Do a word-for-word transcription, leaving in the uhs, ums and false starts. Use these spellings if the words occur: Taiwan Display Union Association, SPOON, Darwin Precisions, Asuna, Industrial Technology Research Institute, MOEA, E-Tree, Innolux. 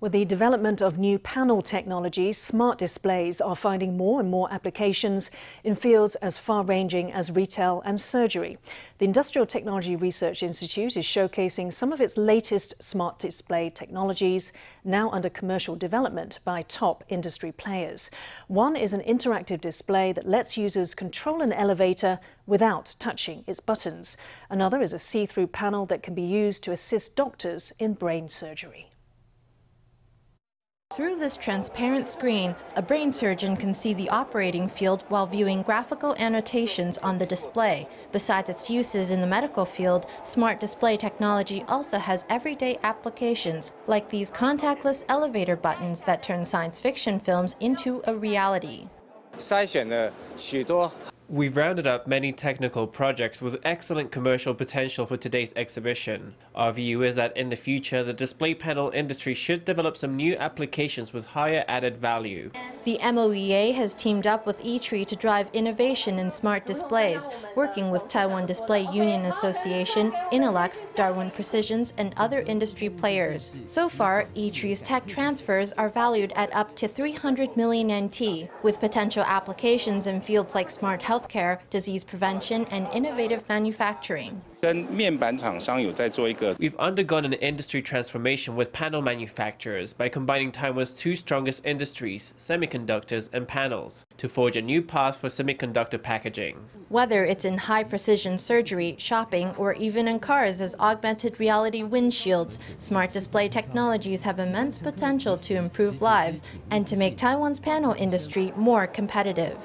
With the development of new panel technology, smart displays are finding more and more applications in fields as far-ranging as retail and surgery. The Industrial Technology Research Institute is showcasing some of its latest smart display technologies, now under commercial development by top industry players. One is an interactive display that lets users control an elevator without touching its buttons. Another is a see-through panel that can be used to assist doctors in brain surgery. Through this transparent screen, a brain surgeon can see the operating field while viewing graphical annotations on the display. Besides its uses in the medical field, smart display technology also has everyday applications, like these contactless elevator buttons that turn science fiction films into a reality. We've rounded up many technical projects with excellent commercial potential for today's exhibition. Our view is that in the future, the display panel industry should develop some new applications with higher added value. The M O E A has teamed up with E-Tree to drive innovation in smart displays, working with Taiwan Display Union Association, Innolux, Darwin Precisions, and other industry players. So far, E-Tree's tech transfers are valued at up to three hundred million N T, with potential applications in fields like smart health care, disease prevention, and innovative manufacturing. We've undergone an industry transformation with panel manufacturers by combining Taiwan's two strongest industries, semiconductors and panels, to forge a new path for semiconductor packaging. Whether it's in high-precision surgery, shopping, or even in cars as augmented reality windshields, smart display technologies have immense potential to improve lives and to make Taiwan's panel industry more competitive.